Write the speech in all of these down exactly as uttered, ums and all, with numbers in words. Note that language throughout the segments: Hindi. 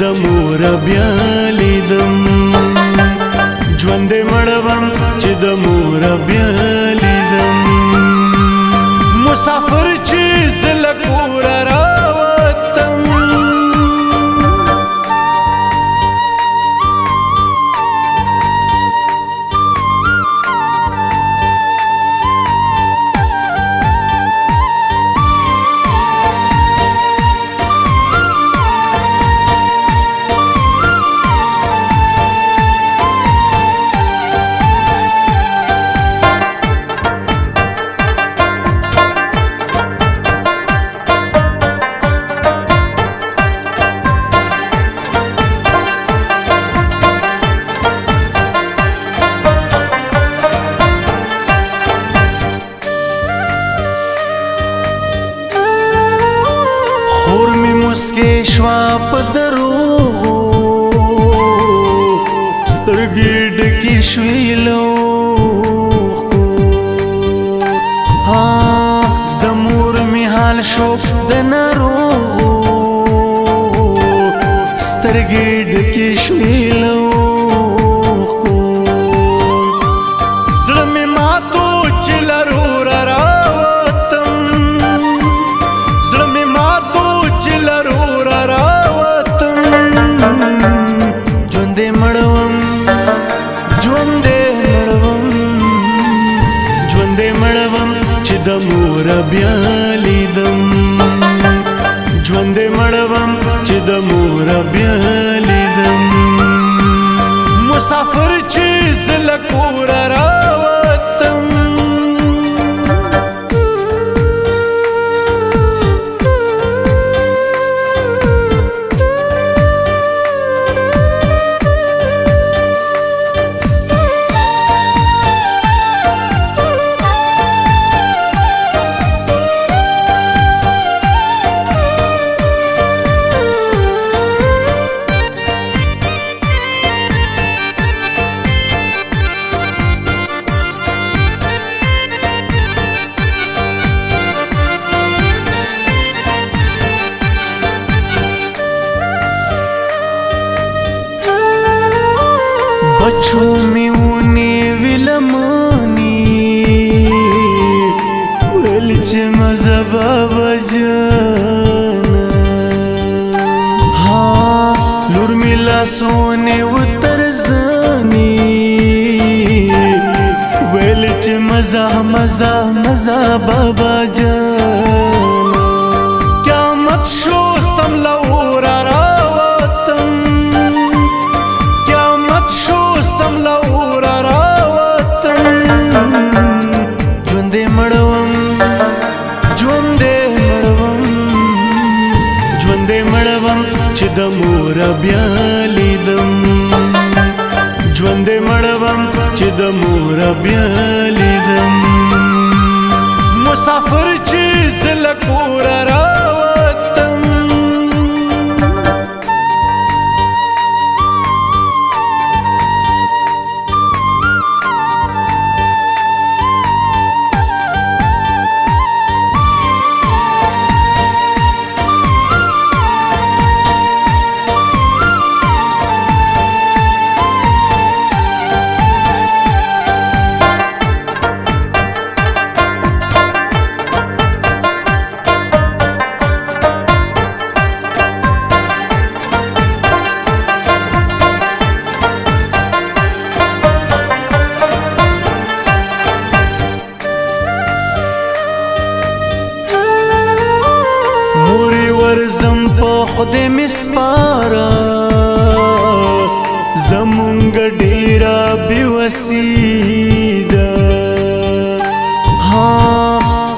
चिदमूरभ्यलिदं ज्वन्दे मडवं चिदमूरभ्यलिदं मुसाफिर मुस्के श्वाप दरोगो स्तर्गिड की श्वीलो को हाँ दमूर मिहाल शोप दनरोगो स्तर्गिड की श्वीलो को ज़रमे मातो चिलरो चिदमूरभ्यलिदं ज्वन्दे मडवं चिदमूरभ्यलिदं मुसाफिर बच्चों में उन्हें विलमानी वलच मजबा वजना हाँ लुर्मिला सोने उतर जानी वलच मजा मजा मजा बाबा जान क्या मत शो समला चिदमूरभ्यलिदं ज्वन्दे मडवं चिदमूरभ्यलिदं मुसाफिर खुदे मिस्पारा जमुंग डेरा बिवसीदा हाँ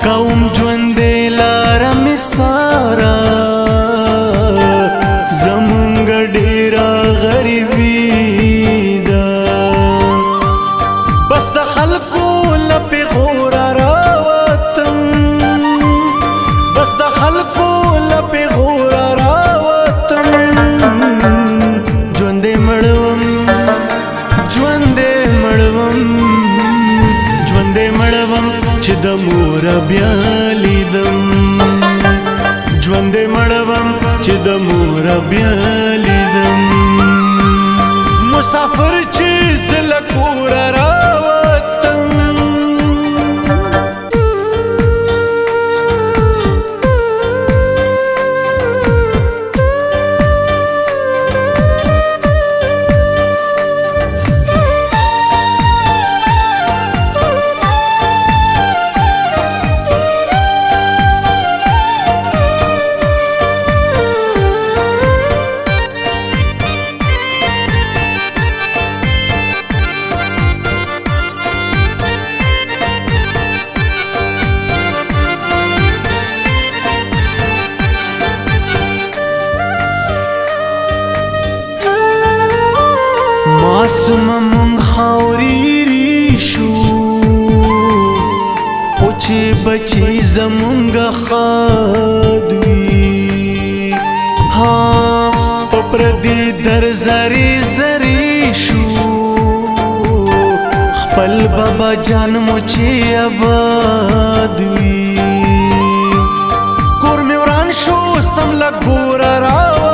कौम ज्वंदे लारा मिसारा जमुंग डेरा गरीबीदा बस दखल को लपे गोरा रावतम बस दखल को लपे गोरा चिदमूरभ्यलिदं ज्वन्दे मडवं चिदमूरभ्यलिदं। मुसाफिर चीज लकूर रावतम मासूम मुंखावरी रीशू पोचे बचे जमुंगा खादवी हाँ पप्रदी दर जरी जरीशू खपल बाबा जान मुझे आबादवी कुर्मेवरान शो समला गोरा रावतम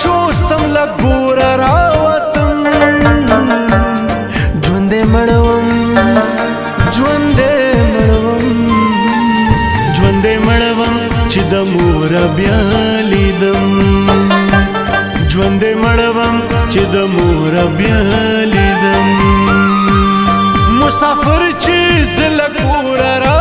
शो समला गोरा रावतम जुंदे मड़वम जुंदे मड़वम जुंदे मड़वम चिदमोर ब्यालिदम जुंदे मड़वम चिदमोर ब्यालिदम मुसाफिर चीज लकोरा।